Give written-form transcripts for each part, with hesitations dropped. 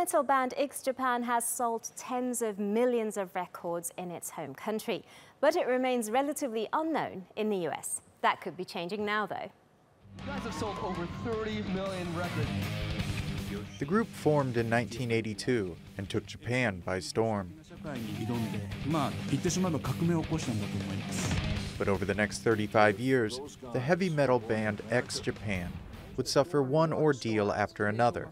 metal band X Japan has sold tens of millions of records in its home country, but it remains relatively unknown in the US. That could be changing now, though. You guys have sold over 30 million records. The group formed in 1982 and took Japan by storm. But over the next 35 years, the heavy metal band X Japan would suffer one ordeal after another,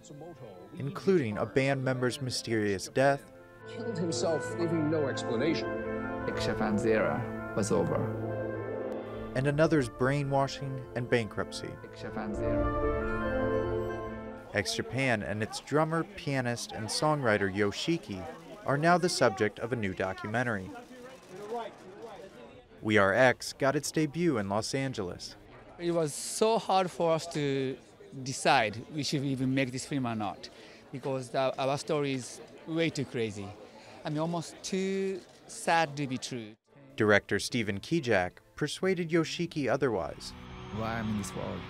including a band member's mysterious death. He killed himself, leaving no explanation. X Japan's era was over. And another's brainwashing and bankruptcy. X Japan and its drummer, pianist, and songwriter Yoshiki are now the subject of a new documentary. We Are X got its debut in Los Angeles. It was so hard for us to decide we should even make this film or not, because our story is way too crazy. I mean, almost too sad to be true. Director Steven Kijak persuaded Yoshiki otherwise. Why I'm in this world?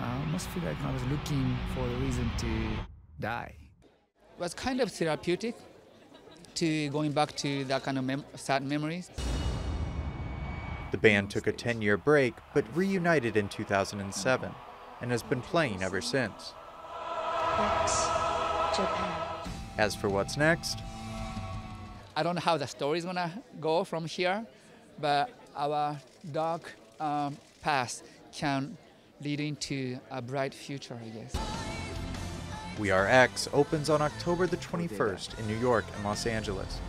I almost feel like I was looking for a reason to die. It was kind of therapeutic to going back to that kind of sad memories. The band took a 10-year break, but reunited in 2007 and has been playing ever since. X Japan. As for what's next, I don't know how the story is gonna go from here, but our dark past can lead into a bright future, I guess. We Are X opens on October the 21st in New York and Los Angeles.